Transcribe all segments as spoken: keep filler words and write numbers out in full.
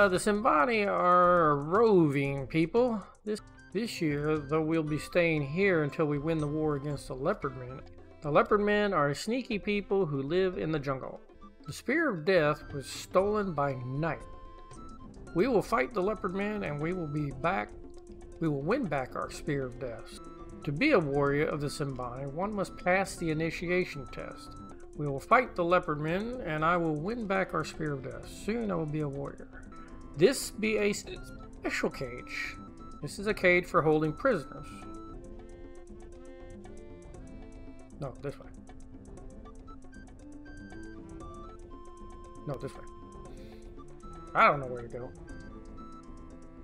Uh, the Simbani are roving people. This this year, though, we'll be staying here until we win the war against the Leopardmen. The Leopardmen are sneaky people who live in the jungle. The Spear of Death was stolen by night. We will fight the Leopardmen, and we will be back. We will win back our Spear of Death. To be a warrior of the Simbani, one must pass the initiation test. We will fight the Leopardmen, and I will win back our Spear of Death. Soon I will be a warrior. This be a special cage. This is a cage for holding prisoners. No, this way. No, this way. I don't know where to go.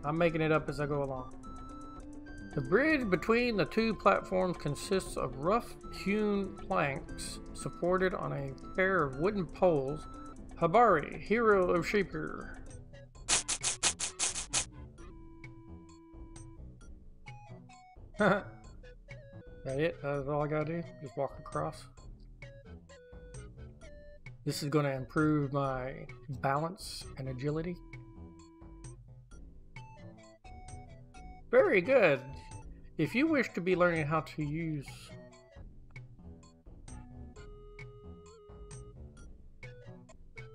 I'm making it up as I go along. The bridge between the two platforms consists of rough-hewn planks supported on a pair of wooden poles. Habari, hero of Shapeir. That it? That is all I gotta do? Just walk across? This is gonna improve my balance and agility. Very good! If you wish to be learning how to use...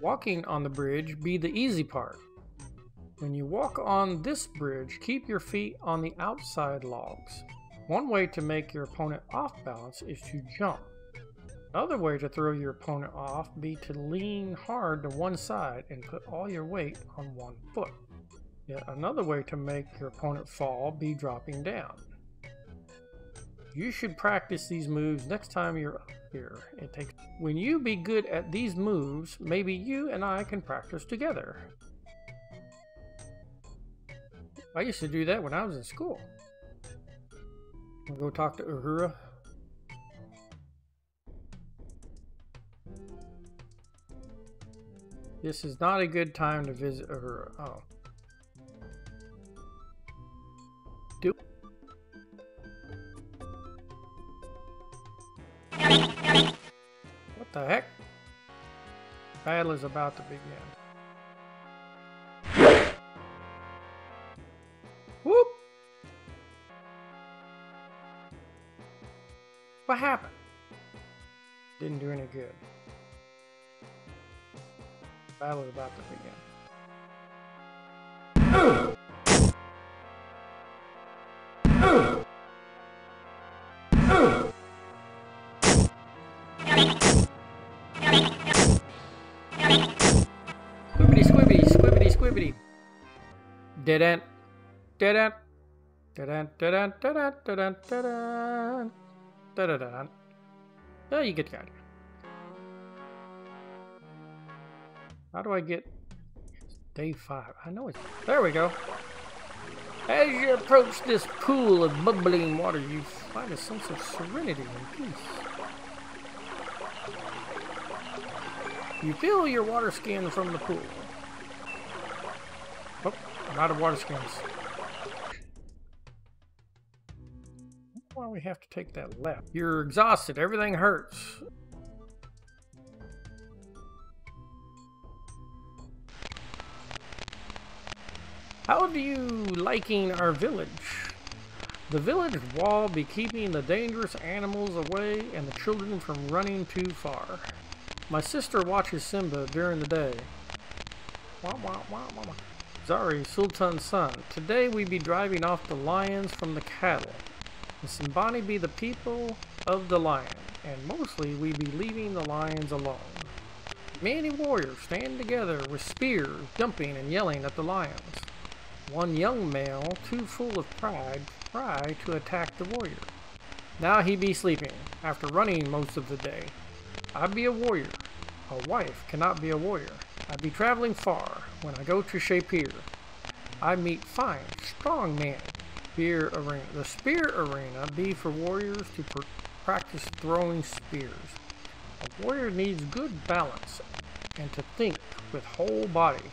Walking on the bridge be the easy part. When you walk on this bridge, keep your feet on the outside logs. One way to make your opponent off balance is to jump. Another way to throw your opponent off be to lean hard to one side and put all your weight on one foot. Yet another way to make your opponent fall be dropping down. You should practice these moves next time you're up here. It takes. When you be good at these moves, maybe you and I can practice together. I used to do that when I was in school. I'll go talk to Uhura. This is not a good time to visit Uhura. Oh. Do what the heck? Battle is about to begin. Whoop! What happened? Didn't do any good. Battle is about to begin. Ooh. Ooh. Ooh. Squibbity, squibbity, squibbity, squibbity. Dead end. Dead end. Dead end. Dead end. Dead end. Dead end. Dead end. Dead end. Dead end. Oh, you get the idea. How do I get... It's day five. I know it's... There we go. As you approach this pool of bubbling water, you find a sense of serenity and peace. You feel your water skin from the pool. Oh, I'm out of water skins. That's why we have to take that left. You're exhausted. Everything hurts. How do you liking our village? The village wall be keeping the dangerous animals away and the children from running too far. My sister watches Simba during the day. Wah, wah, wah, wah, wah. Zari, Sultan's son. Today we be driving off the lions from the cattle. The Simbani be the people of the lion, and mostly we be leaving the lions alone. Many warriors stand together with spears, jumping and yelling at the lions. One young male, too full of pride, tried to attack the warrior. Now he be sleeping, after running most of the day. I be a warrior. A wife cannot be a warrior. I be traveling far, when I go to Shapeir. I meet fine, strong man. Spear arena. The spear arena be for warriors to pr practice throwing spears. A warrior needs good balance, and to think with whole body.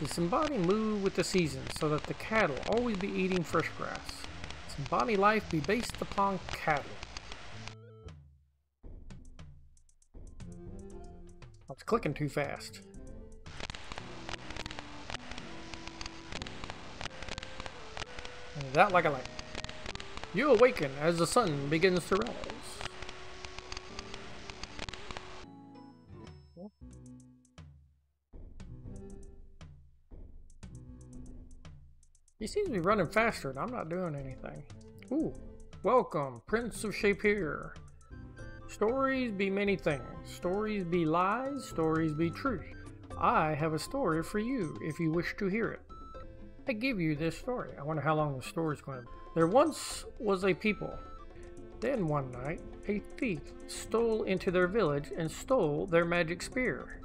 The Simbani move with the seasons so that the cattle always be eating fresh grass. Simbani life be based upon cattle. I was clicking too fast. and that like a light. You awaken as the sun begins to rise. He seems to be running faster and I'm not doing anything. Ooh, welcome, Prince of Shapeir. Stories be many things. Stories be lies, stories be truth. I have a story for you if you wish to hear it. I give you this story. I wonder how long the story's going to be. There once was a people. Then one night, a thief stole into their village and stole their magic spear.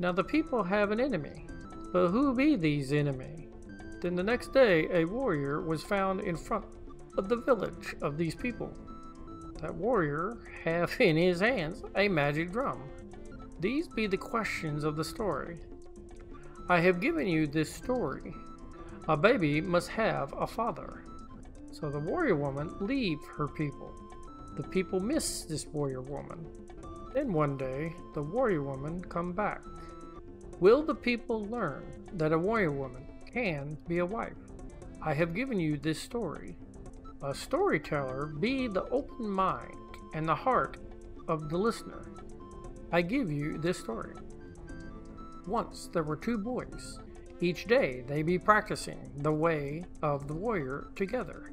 Now the people have an enemy, but who be these enemies? Then the next day, a warrior was found in front of the village of these people. That warrior have in his hands a magic drum. These be the questions of the story. I have given you this story. A baby must have a father. So the warrior woman leave her people. The people miss this warrior woman. Then one day, the warrior woman come back. Will the people learn that a warrior woman can be a wife? I have given you this story. A storyteller be the open mind and the heart of the listener. I give you this story. Once there were two boys. Each day they be practicing the way of the warrior together.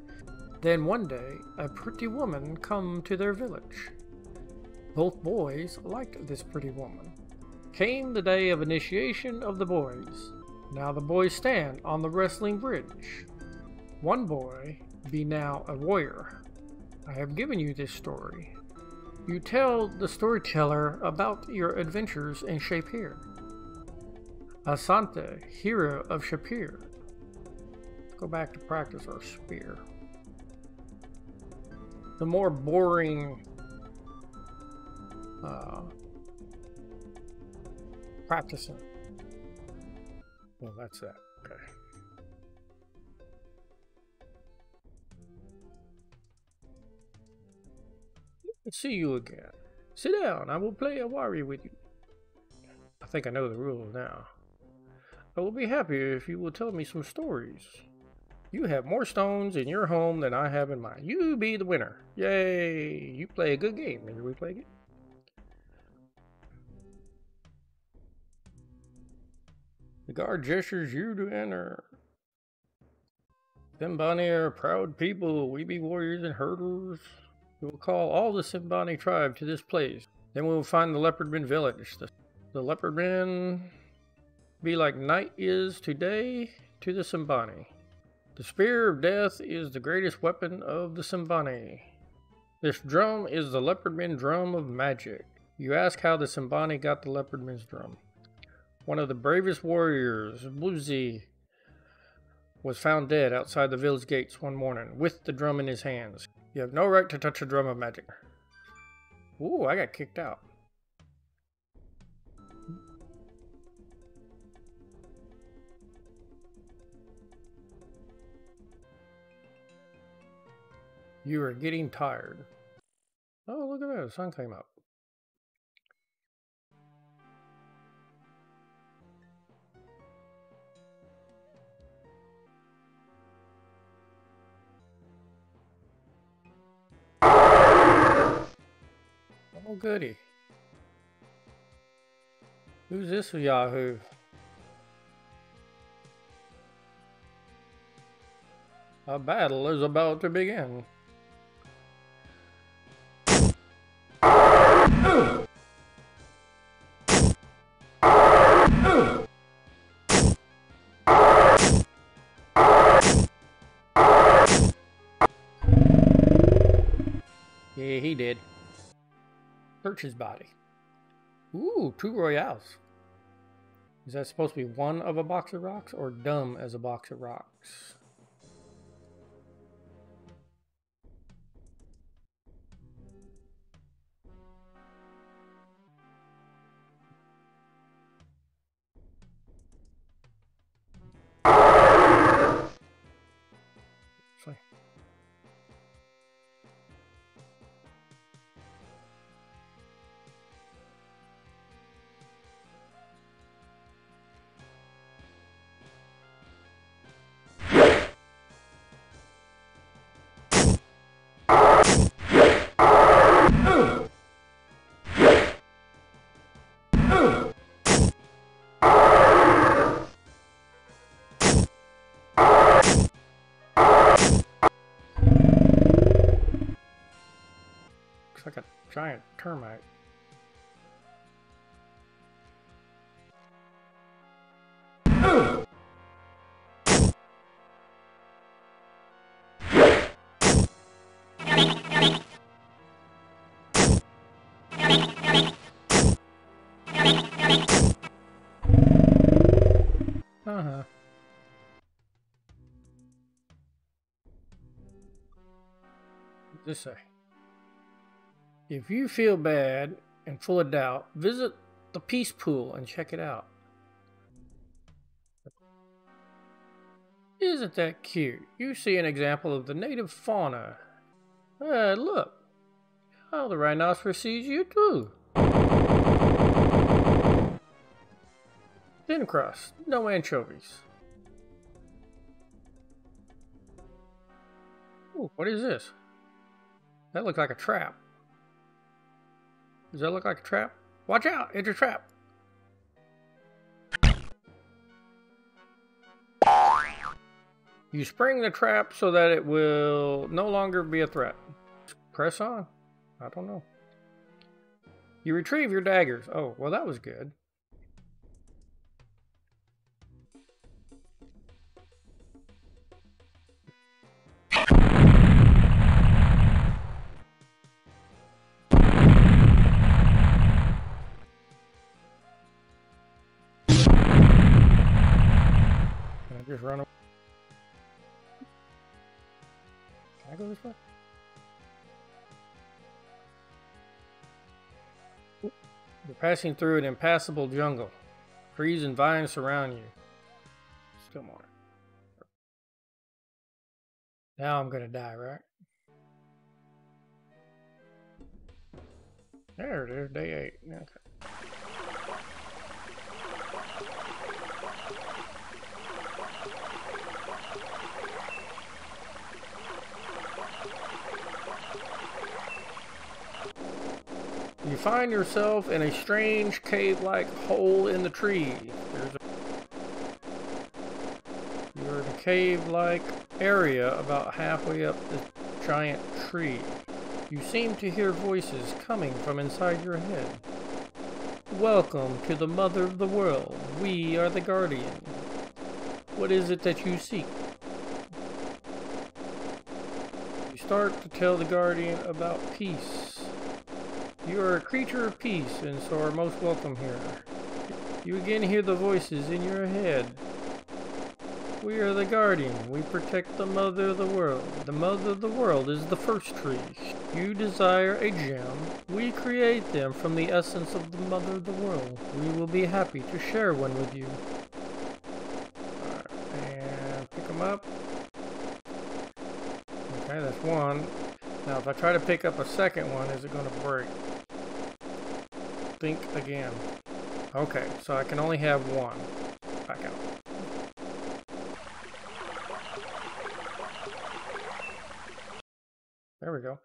Then one day a pretty woman come to their village. Both boys liked this pretty woman. Came the day of initiation of the boys. Now the boys stand on the wrestling bridge. One boy be now a warrior. I have given you this story. You tell the storyteller about your adventures in Shapeir. Asante, hero of Shapeir. Go back to practice our spear. The more boring uh, practicing. Well, that's that. Okay. Let's see you again. Sit down. I will play a warrior with you. I think I know the rules now. I will be happy if you will tell me some stories. You have more stones in your home than I have in mine. You be the winner. Yay. You play a good game. Maybe we play a game. The guard gestures you to enter. Simbani are proud people. We be warriors and herders. We will call all the Simbani tribe to this place. Then we will find the Leopardmen village. The, the Leopardmen be like night is today to the Simbani. The spear of death is the greatest weapon of the Simbani. This drum is the Leopardmen drum of magic. You ask how the Simbani got the Leopardmen's drum. One of the bravest warriors, Bluzi, was found dead outside the village gates one morning with the drum in his hands. You have no right to touch a drum of magic. Ooh, I got kicked out. You are getting tired. Oh, look at that, the sun came up. Oh goody. Who's this Yahoo? A battle is about to begin. Yeah, he did. Search his body. Ooh, two royales. Is that supposed to be one of a box of rocks or dumb as a box of rocks? looks like a giant termite. Uh-huh. This say, if you feel bad and full of doubt, visit the Peace Pool and check it out. Isn't that cute? You see an example of the native fauna. Hey, look, how the rhinoceros sees you too. Thin crust, no anchovies. Ooh, what is this? That looks like a trap. Does that look like a trap? Watch out! It's a trap! You spring the trap so that it will no longer be a threat. Press on. I don't know. You retrieve your daggers. Oh, well that was good. Just run away. Can I go this way? You're passing through an impassable jungle. Trees and vines surround you. Come on. Now I'm gonna die, right? There it is, day eight. Okay. You find yourself in a strange cave-like hole in the tree. There's a... You're in a cave-like area about halfway up this giant tree. You seem to hear voices coming from inside your head. Welcome to the mother of the world. We are the guardian. What is it that you seek? You start to tell the guardian about peace. You are a creature of peace, and so are most welcome here. You again hear the voices in your head. We are the guardian. We protect the mother of the world. The mother of the world is the first tree. You desire a gem. We create them from the essence of the mother of the world. We will be happy to share one with you. Alright, and pick them up. Okay, that's one. Now, if I try to pick up a second one, is it going to break? Think again. Okay, so I can only have one. Back out. There we go.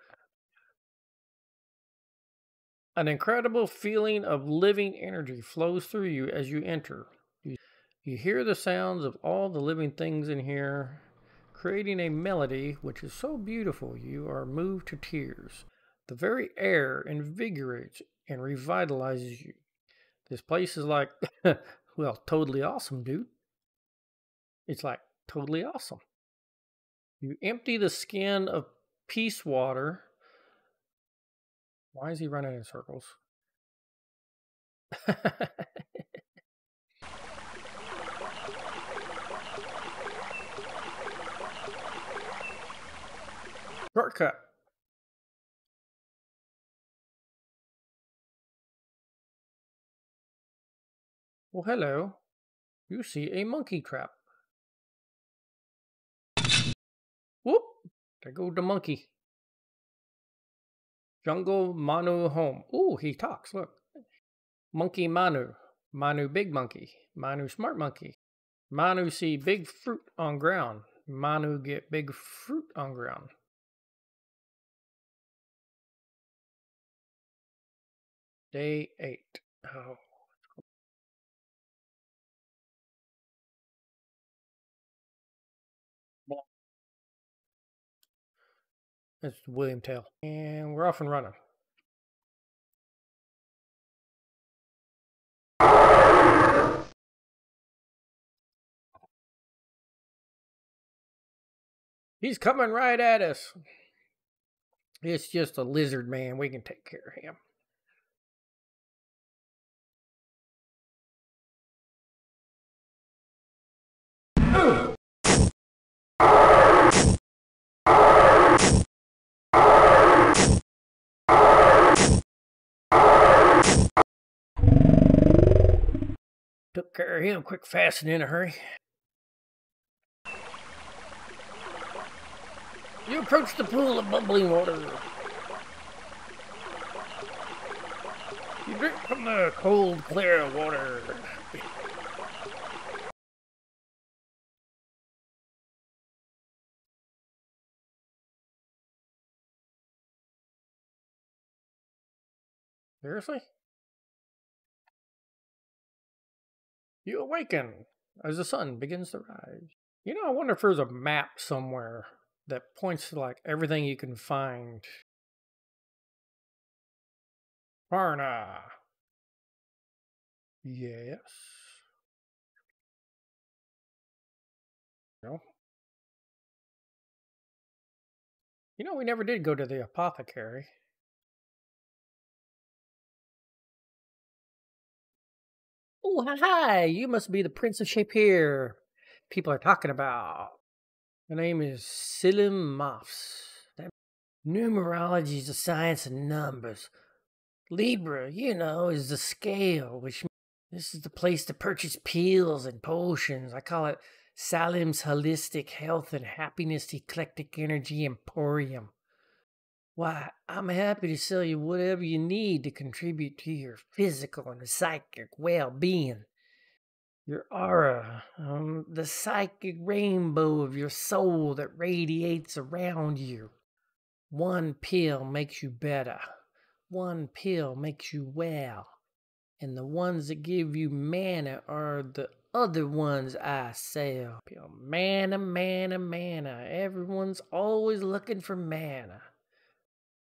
An incredible feeling of living energy flows through you as you enter. You, you hear the sounds of all the living things in here, creating a melody which is so beautiful you are moved to tears. The very air invigorates and revitalizes you. This place is like, well, totally awesome, dude. It's like totally awesome. You empty the skin of peace water. Why is he running in circles? Shortcut. Well, hello. You see a monkey trap. Whoop! There goes the monkey. Jungle Manu home. Ooh, he talks, look. Monkey Manu. Manu big monkey. Manu smart monkey. Manu see big fruit on ground. Manu get big fruit on ground. Day eight. Oh. That's William Tell. And we're off and running. He's coming right at us. It's just a lizard man. We can take care of him. Took care of him quick, fast, and in a hurry. You approach the pool of bubbling water. You drink from the cold, clear water. Seriously? You awaken as the sun begins to rise. You know, I wonder if there's a map somewhere that points to, like, everything you can find. Tarna. Yes. No. You know, we never did go to the apothecary. Oh, hi, you must be the Prince of Shapeir. People are talking about. The name is Salim Moffs. Numerology is the science of numbers. Libra, you know, is the scale, which means this is the place to purchase pills and potions. I call it Salim's Holistic Health and Happiness Eclectic Energy Emporium. Why, I'm happy to sell you whatever you need to contribute to your physical and psychic well-being. Your aura, um, the psychic rainbow of your soul that radiates around you. One pill makes you better. One pill makes you well. And the ones that give you mana are the other ones I sell. Mana, mana, mana. Everyone's always looking for mana.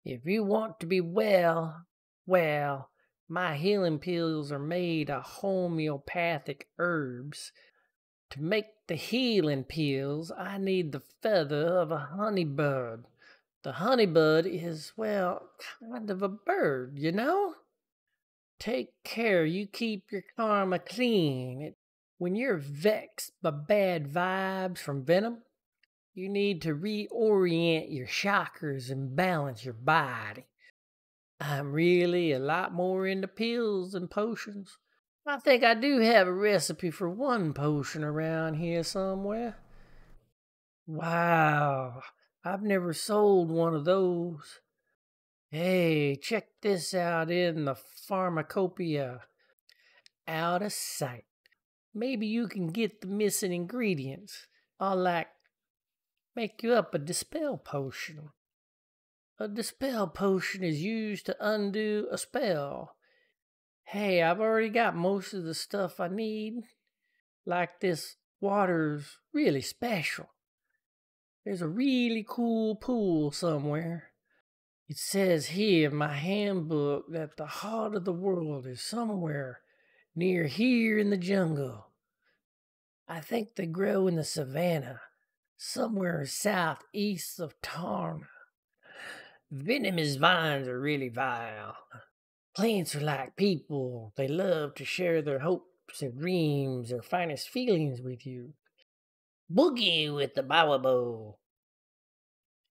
If you want to be well, well... my healing pills are made of homeopathic herbs. To make the healing pills, I need the feather of a honeybird. The honeybird is, well, kind of a bird, you know? Take care you keep your karma clean. When you're vexed by bad vibes from venom, you need to reorient your chakras and balance your body. I'm really a lot more into pills than potions. I think I do have a recipe for one potion around here somewhere. Wow, I've never sold one of those. Hey, check this out in the pharmacopoeia. Out of sight. Maybe you can get the missing ingredients. I'll, like, make you up a dispel potion. A dispel potion is used to undo a spell. Hey, I've already got most of the stuff I need. Like, this water's really special. There's a really cool pool somewhere. It says here in my handbook that the heart of the world is somewhere near here in the jungle. I think they grow in the savannah, somewhere southeast of Tarna. Venomous vines are really vile. Plants are like people. They love to share their hopes and dreams, their finest feelings with you. Boogie with the baobab,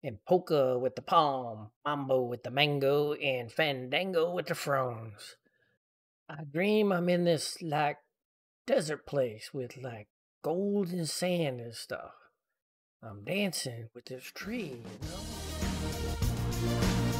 and polka with the palm, mambo with the mango, and fandango with the fronds. I dream I'm in this, like, desert place with, like, gold and sand and stuff. I'm dancing with this tree, you know? We'll be right back.